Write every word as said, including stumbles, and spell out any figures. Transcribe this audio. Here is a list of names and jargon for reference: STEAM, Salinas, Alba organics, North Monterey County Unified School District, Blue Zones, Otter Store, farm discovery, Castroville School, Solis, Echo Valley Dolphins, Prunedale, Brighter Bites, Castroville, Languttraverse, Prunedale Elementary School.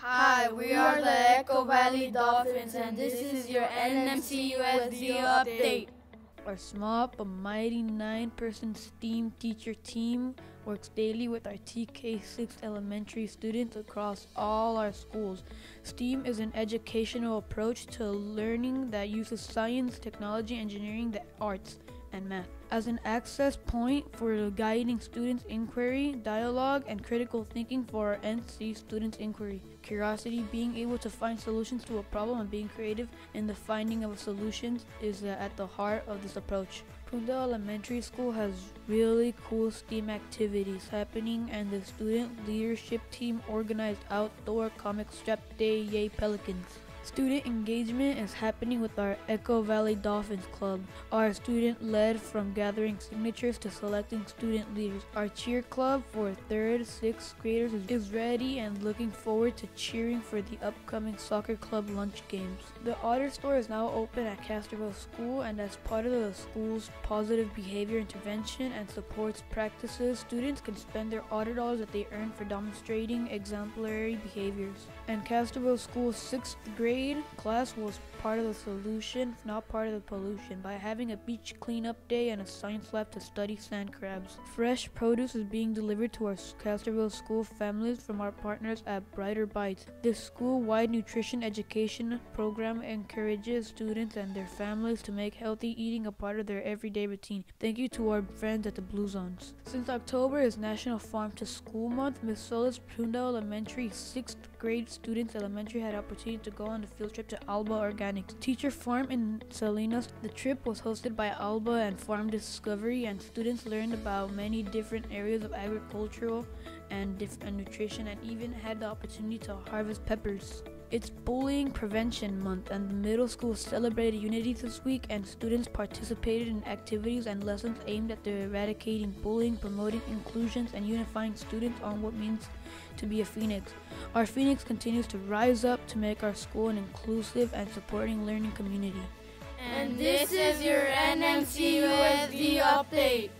Hi, we are the Echo Valley Dolphins, and this is your N M C U S D update. Our small but mighty nine-person STEAM teacher team works daily with our T K six elementary students across all our schools. STEAM is an educational approach to learning that uses science, technology, engineering, the arts, and math as an access point for guiding students' inquiry, dialogue, and critical thinking for our N C students' inquiry. Curiosity, being able to find solutions to a problem and being creative in the finding of solutions, is at the heart of this approach. Prunedale Elementary School has really cool STEAM activities happening, and the student leadership team organized outdoor comic strip day, yay pelicans. Student engagement is happening with our Echo Valley Dolphins Club. Our student led from gathering signatures to selecting student leaders. Our cheer club for third, sixth graders is ready and looking forward to cheering for the upcoming soccer club lunch games. The Otter Store is now open at Castroville School, and as part of the school's positive behavior intervention and supports practices, students can spend their otter dollars that they earn for demonstrating exemplary behaviors. And Castroville School's sixth grade class was part of the solution, not part of the pollution, by having a beach cleanup day and a science lab to study sand crabs. Fresh produce is being delivered to our Castroville School families from our partners at Brighter Bites. This school-wide nutrition education program encourages students and their families to make healthy eating a part of their everyday routine. Thank you to our friends at the Blue Zones. Since October is National Farm to School Month, Miz Solis, Prunedale Elementary sixth grade students elementary had opportunity to go on a field trip to Alba Organics Teacher Farm in Salinas. The trip was hosted by Alba and Farm Discovery, and students learned about many different areas of agricultural and, dif and nutrition, and even had the opportunity to harvest peppers. It's Bullying Prevention Month, and the middle school celebrated unity this week, and students participated in activities and lessons aimed at eradicating bullying, promoting inclusion, and unifying students on what it means to be a Phoenix. Our Phoenix continues to rise up to make our school an inclusive and supporting learning community. And this is your N M C U S D update.